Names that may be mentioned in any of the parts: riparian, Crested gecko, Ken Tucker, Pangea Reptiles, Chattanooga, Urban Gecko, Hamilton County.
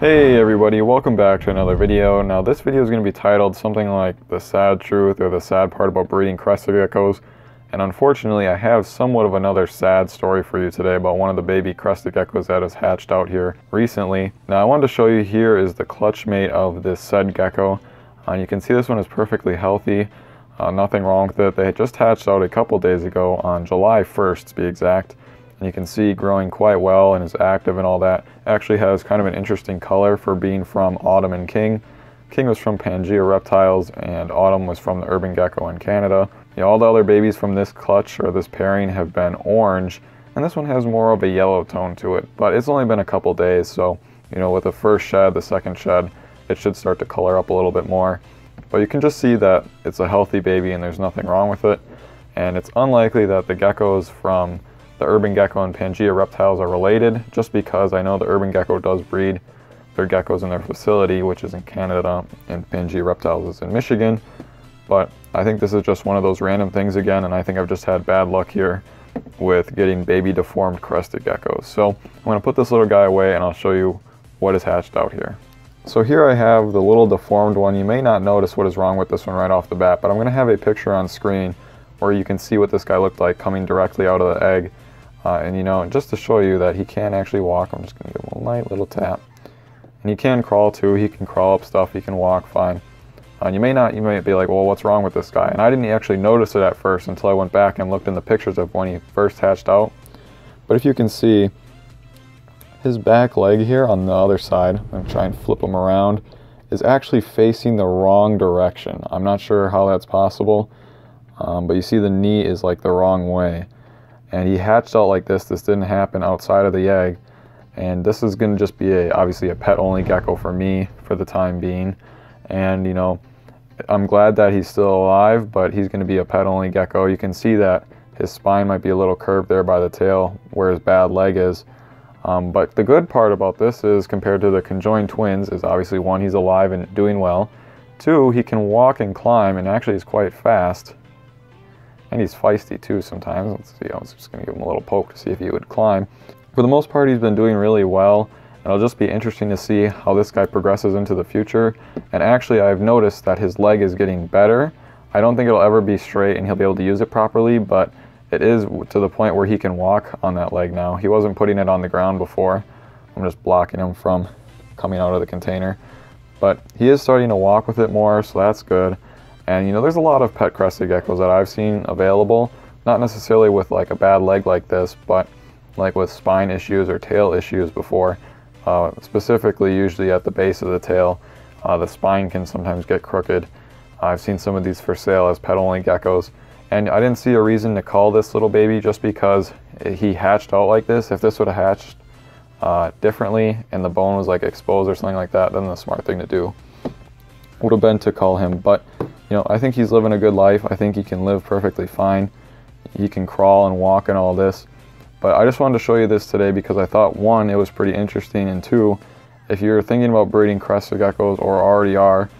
Hey everybody, welcome back to another video. Now this video is going to be titled something like The Sad Truth or The Sad Part About Breeding Crested Geckos. And unfortunately I have somewhat of another sad story for you today about one of the baby Crested Geckos that has hatched out here recently. Now I wanted to show you here is the clutch mate of this said gecko. You can see this one is perfectly healthy, nothing wrong with it. They just hatched out a couple days ago on July 1st to be exact. And you can see growing quite well and is active and all that. Actually has kind of an interesting color for being from Autumn and King. King was from Pangea Reptiles and Autumn was from the Urban Gecko in Canada. Yeah, all the other babies from this clutch or this pairing have been orange, and this one has more of a yellow tone to it. But it's only been a couple days, so you know, with the first shed, the second shed, it should start to color up a little bit more. But you can just see that it's a healthy baby and there's nothing wrong with it. And it's unlikely that the geckos from the Urban Gecko and Pangea Reptiles are related, just because I know the Urban Gecko does breed their geckos in their facility, which is in Canada, and Pangea Reptiles is in Michigan. But I think this is just one of those random things again, and I think I've just had bad luck here with getting baby deformed Crested Geckos. So I'm going to put this little guy away and I'll show you what is hatched out here. So here I have the little deformed one. You may not notice what is wrong with this one right off the bat, but I'm going to have a picture on screen where you can see what this guy looked like coming directly out of the egg. And you know, just to show you that he can actually walk, I'm just going to give him a light little tap. And he can crawl too, he can crawl up stuff, he can walk fine. And you might be like, well, what's wrong with this guy? And I didn't actually notice it at first until I went back and looked in the pictures of when he first hatched out. But if you can see, his back leg here on the other side, I'm going to try and flip him around, is actually facing the wrong direction. I'm not sure how that's possible, but you see the knee is like the wrong way. And he hatched out like this. This didn't happen outside of the egg, and this is going to just be obviously a pet only gecko for me for the time being. And you know, I'm glad that he's still alive, but he's going to be a pet only gecko. You can see that his spine might be a little curved there by the tail where his bad leg is, but the good part about this is, compared to the conjoined twins, is obviously one, he's alive and doing well, two, he can walk and climb and actually is quite fast. And he's feisty too sometimes. Let's see, I was just going to give him a little poke to see if he would climb. For the most part, he's been doing really well, and it'll just be interesting to see how this guy progresses into the future. And actually, I've noticed that his leg is getting better. I don't think it'll ever be straight and he'll be able to use it properly, but it is to the point where he can walk on that leg now. He wasn't putting it on the ground before. I'm just blocking him from coming out of the container. But he is starting to walk with it more, so that's good. And you know, there's a lot of pet Crested Geckos that I've seen available, not necessarily with like a bad leg like this, but like with spine issues or tail issues before, specifically usually at the base of the tail. The spine can sometimes get crooked. I've seen some of these for sale as pet only geckos, and I didn't see a reason to call this little baby just because he hatched out like this. If this would have hatched differently and the bone was like exposed or something like that, then the smart thing to do would have been to call him. But you know, I think he's living a good life. I think he can live perfectly fine. He can crawl and walk and all this. But I just wanted to show you this today because I thought, one, it was pretty interesting, and two, if you're thinking about breeding Crested Geckos or already are,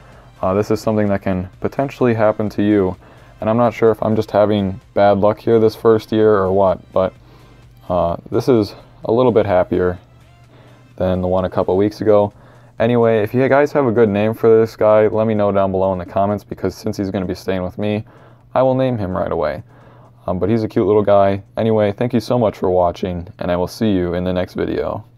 this is something that can potentially happen to you. And I'm not sure if I'm just having bad luck here this first year or what, but this is a little bit happier than the one a couple weeks ago. Anyway, if you guys have a good name for this guy, let me know down below in the comments, because since he's going to be staying with me, I will name him right away. But he's a cute little guy. Anyway, thank you so much for watching, and I will see you in the next video.